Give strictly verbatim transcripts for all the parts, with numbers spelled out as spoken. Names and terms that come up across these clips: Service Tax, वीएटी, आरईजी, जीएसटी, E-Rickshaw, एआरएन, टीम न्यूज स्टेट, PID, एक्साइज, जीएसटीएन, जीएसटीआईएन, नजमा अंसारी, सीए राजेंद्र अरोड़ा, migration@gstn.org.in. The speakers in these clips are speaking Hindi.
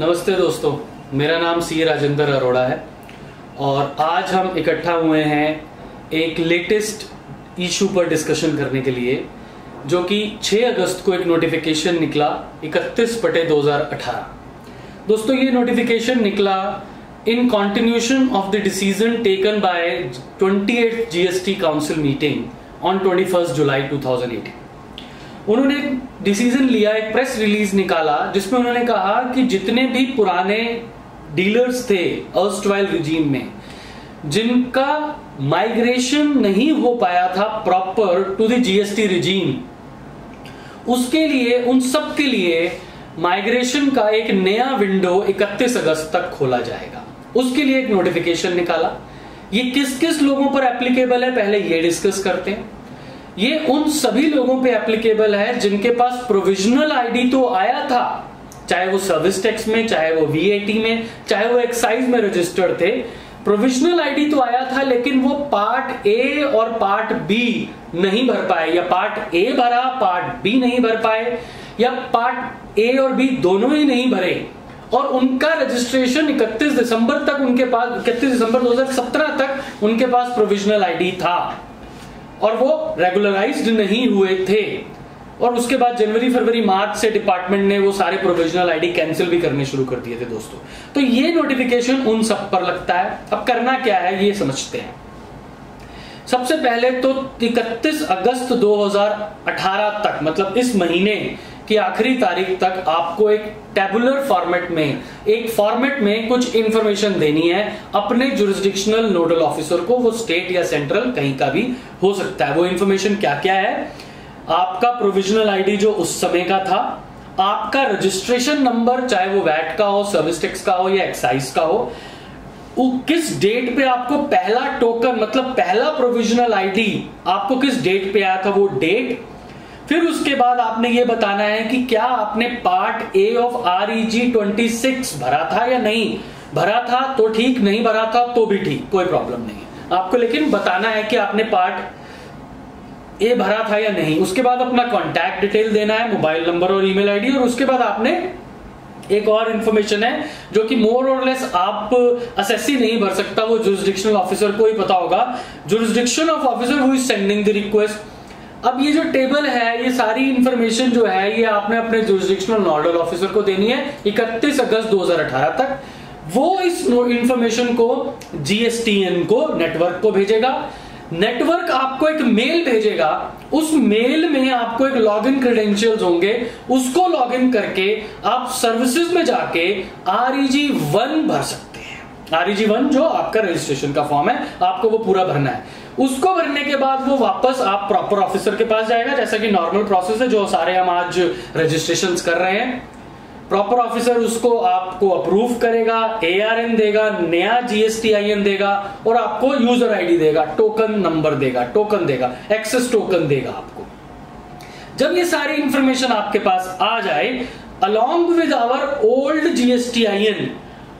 नमस्ते दोस्तों, मेरा नाम सीए राजेंद्र अरोड़ा है और आज हम इकट्ठा हुए हैं एक लेटेस्ट इशू पर डिस्कशन करने के लिए जो कि छह अगस्त को एक नोटिफिकेशन निकला इकतीस बटे दो हज़ार अठारह। दोस्तों ये नोटिफिकेशन निकला in continuation of the decision taken by अट्ठाईसवीं जीएसटी काउंसिल मीटिंग ऑन इक्कीस जुलाई दो हज़ार अठारह। उन्होंने डिसीजन लिया, एक प्रेस रिलीज निकाला जिसमें उन्होंने कहा कि जितने भी पुराने डीलर्स थे अर्स्टवाइल रिजीम में जिनका माइग्रेशन नहीं हो पाया था proper to the जीएसटी regime, उसके लिए उन सब के लिए माइग्रेशन का एक नया विंडो इकतीस अगस्त तक खोला जाएगा। उसके लिए एक नोटिफिकेशन निकाला। ये किस किस लोगों पर एप्लीकेबल है पहले ये डिस्कस करते हैं। ये उन सभी लोगों पे एप्लीकेबल है जिनके पास प्रोविजनल आईडी तो आया था, चाहे वो सर्विस टैक्स में, चाहे वो वीएटी में, चाहे वो एक्साइज में रजिस्टर्ड थे। प्रोविजनल आईडी तो आया था लेकिन वो पार्ट ए और पार्ट बी नहीं भर पाए, या पार्ट ए भरा पार्ट बी नहीं भर पाए, या पार्ट ए और बी दोनों ही नहीं भरे और उनका रजिस्ट्रेशन इकतीस दिसंबर तक उनके पास इकतीस दिसंबर दो हजार सत्रह तक उनके पास प्रोविजनल आईडी था और वो रेगुलराइज्ड नहीं हुए थे। और उसके बाद जनवरी फरवरी मार्च से डिपार्टमेंट ने वो सारे प्रोविजनल आईडी कैंसिल भी करने शुरू कर दिए थे। दोस्तों तो ये नोटिफिकेशन उन सब पर लगता है। अब करना क्या है ये समझते हैं। सबसे पहले तो इकतीस अगस्त दो हज़ार अठारह तक, मतलब इस महीने की आखिरी तारीख तक, आपको एक टेबुलर फॉर्मेट में एक फॉर्मेट में कुछ इंफॉर्मेशन देनी है अपने जुरिस्डिक्शनल नोडल ऑफिसर को। वो स्टेट या सेंट्रल कहीं का भी हो सकता है। वो इंफॉर्मेशन क्या क्या है? आपका प्रोविजनल आईडी जो उस समय का था, आपका रजिस्ट्रेशन नंबर चाहे वो वैट का हो, सर्विस टैक्स का हो या एक्साइज का हो, किस डेट पे आपको पहला टोकन मतलब पहला प्रोविजनल आईडी आपको किस डेट पे आया था वो डेट। फिर उसके बाद आपने ये बताना है कि क्या आपने पार्ट ए ऑफ आरईजी छब्बीस भरा था या नहीं भरा था, तो ठीक, नहीं भरा था तो भी ठीक, कोई प्रॉब्लम नहीं है आपको, लेकिन बताना है कि आपने पार्ट ए भरा था या नहीं। उसके बाद अपना कॉन्टैक्ट डिटेल देना है, मोबाइल नंबर और ईमेल आईडी। और उसके बाद आपने एक और इन्फॉर्मेशन है जो कि मोर और लेस आप असेसी नहीं भर सकता, वो जुरिस्डिक्शनल ऑफिसर को ही पता होगा, jurisdiction of officer who is sending the request. अब ये जो टेबल है, ये सारी इन्फॉर्मेशन जो है ये आपने अपने जुरिस्डिक्शनल नोडल ऑफिसर को देनी है इकतीस अगस्त दो हज़ार अठारह तक। वो इस इन्फॉर्मेशन को जीएसटीएन को, नेटवर्क को भेजेगा। नेटवर्क आपको एक मेल भेजेगा, उस मेल में आपको एक लॉगिन क्रेडेंशियल्स होंगे, उसको लॉगिन करके आप सर्विसेज में जाके आरईजी वन भर सकते हैं। आरईजी वन जो आपका रजिस्ट्रेशन का फॉर्म है, आपको वो पूरा भरना है। उसको भरने के बाद वो वापस आप प्रॉपर ऑफिसर के पास जाएगा, जैसा कि नॉर्मल प्रोसेस है जो सारे हम आज रजिस्ट्रेशन कर रहे हैं। प्रॉपर ऑफिसर उसको आपको अप्रूव करेगा, एआरएन देगा, नया जीएसटीआईएन देगा और आपको यूजर आईडी देगा, टोकन नंबर देगा, टोकन देगा, एक्सेस टोकन देगा आपको। जब ये सारी इंफॉर्मेशन आपके पास आ जाए along with our old जीएसटीआईएन,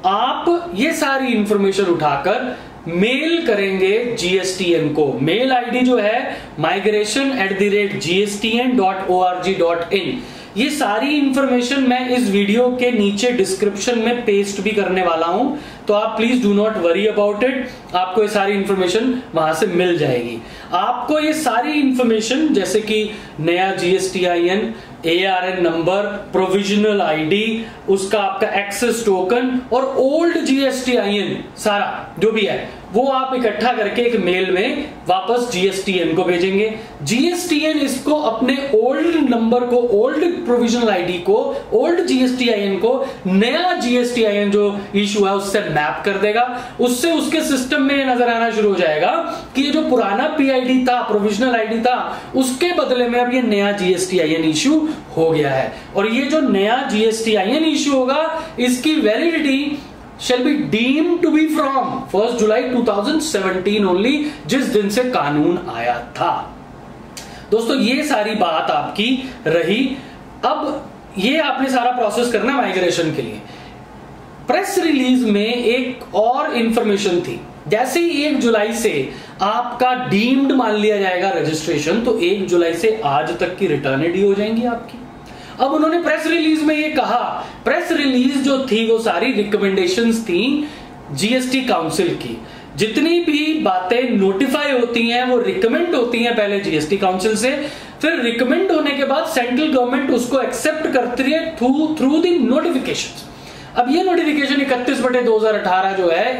आप ये सारी इंफॉर्मेशन उठाकर मेल करेंगे जीएसटीएन को। मेल आईडी जो है migration at G S T N dot O R G dot in. ये सारी इंफॉर्मेशन मैं इस वीडियो के नीचे डिस्क्रिप्शन में पेस्ट भी करने वाला हूं, तो आप please do not worry about it, आपको ये सारी इंफॉर्मेशन वहां से मिल जाएगी। आपको ये सारी इंफॉर्मेशन जैसे कि नया जीएसटीआईएन, एआरएन number, provisional ID, उसका आपका एक्सेस टोकन और ओल्ड जीएसटीआईएन सारा जो भी है वो आप इकट्ठा करके एक मेल में वापस जीएसटीएन को भेजेंगे। जीएसटीएन इसको अपने ओल्ड नंबर को, ओल्ड प्रोविजनल आईडी को, ओल्ड जीएसटीआईएन को नया जीएसटीआईएन जो इशू है उससे मैप कर देगा। उससे उसके सिस्टम में नजर आना शुरू हो जाएगा कि ये जो पुराना पीआईडी था, प्रोविजनल आईडी था, उसके बदले में अब ये नया जीएसटीआईएन इशू हो गया है। और ये जो नया जीएसटीआईएन इशू होगा इसकी validity shall be deemed to be from first जुलाई दो हज़ार सत्रह only, जिस दिन से कानून आया था। दोस्तों ये सारी बात आपकी रही। अब ये आपने सारा प्रोसेस करना माइग्रेशन के लिए। प्रेस रिलीज में एक और इंफॉर्मेशन थी, जैसे ही एक जुलाई से आपका डीम्ड मान लिया जाएगा रजिस्ट्रेशन, तो एक जुलाई से आज तक की रिटर्न ड्यू हो जाएंगी आपकी। अब उन्होंने प्रेस रिलीज में ये कहा, प्रेस रिलीज जो थी वो सारी रिकमेंडेशंस थी जीएसटी काउंसिल की। जितनी भी बातें नोटिफाई होती हैं वो रिकमेंड होती हैं पहले जीएसटी काउंसिल से, फिर रिकमेंड होने के बाद सेंट्रल गवर्नमेंट उसको एक्सेप्ट करती है थ्रू थ्रू द नोटिफिकेशंस। अब ये नोटिफिकेशन इकतीस बटे दो हजार अठारह जो है,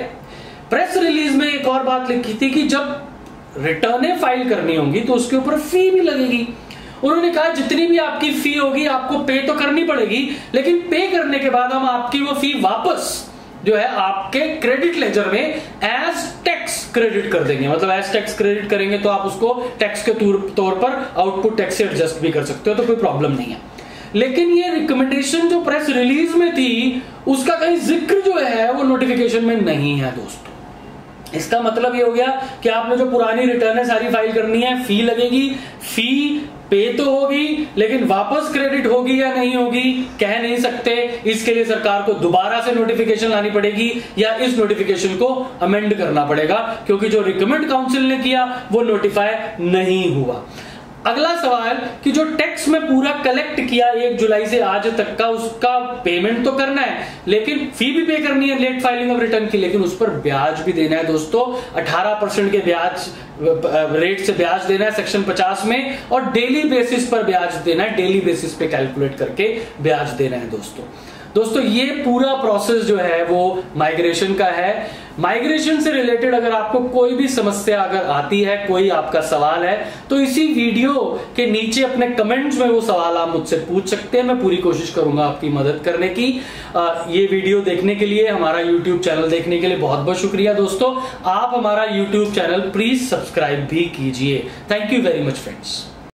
प्रेस रिलीज में एक और बात लिखी थी कि जब रिटर्नें फाइल करनी होंगी तो उसके ऊपर फी भी लगेगी। उन्होंने कहा जितनी भी आपकी फी होगी आपको पे तो करनी पड़ेगी, लेकिन पे करने के बाद हम आपकी वो फी वापस जो है आपके क्रेडिट लेजर में एज टैक्स क्रेडिट कर देंगे। मतलब एज टैक्स क्रेडिट करेंगे तो आप उसको टैक्स के तौर पर आउटपुट टैक्स से एडजस्ट भी कर सकते हो, तो कोई प्रॉब्लम नहीं है। लेकिन ये रिकमेंडेशन जो प्रेस रिलीज में थी उसका कहीं जिक्र जो है वो नोटिफिकेशन में नहीं है दोस्तों। इसका मतलब ये हो गया कि आपने जो पुरानी रिटर्न है सारी फाइल करनी है, फी लगेगी, फी पे तो होगी लेकिन वापस क्रेडिट होगी या नहीं होगी कह नहीं सकते। इसके लिए सरकार को दोबारा से नोटिफिकेशन लानी पड़ेगी या इस नोटिफिकेशन को अमेंड करना पड़ेगा, क्योंकि जो रिकमेंड काउंसिल ने किया वो नोटिफाई नहीं हुआ। अगला सवाल कि जो टैक्स में पूरा कलेक्ट किया एक जुलाई से आज तक का, उसका पेमेंट तो करना है लेकिन फी भी पे करनी है लेट फाइलिंग ऑफ रिटर्न की, लेकिन उस पर ब्याज भी देना है दोस्तों। अठारह परसेंट के ब्याज रेट से ब्याज देना है सेक्शन पचास में, और डेली बेसिस पर ब्याज देना है, डेली बेसिस पे कैलकुलेट करके ब्याज देना है दोस्तों। दोस्तों ये पूरा प्रोसेस जो है वो माइग्रेशन का है। माइग्रेशन से रिलेटेड अगर आपको कोई भी समस्या अगर आती है, कोई आपका सवाल है, तो इसी वीडियो के नीचे अपने कमेंट्स में वो सवाल आप मुझसे पूछ सकते हैं। मैं पूरी कोशिश करूंगा आपकी मदद करने की। ये वीडियो देखने के लिए, हमारा यूट्यूब चैनल देखने के लिए बहुत बहुत शुक्रिया दोस्तों। आप हमारा यूट्यूब चैनल प्लीज सब्सक्राइब भी कीजिए। Thank you very much friends.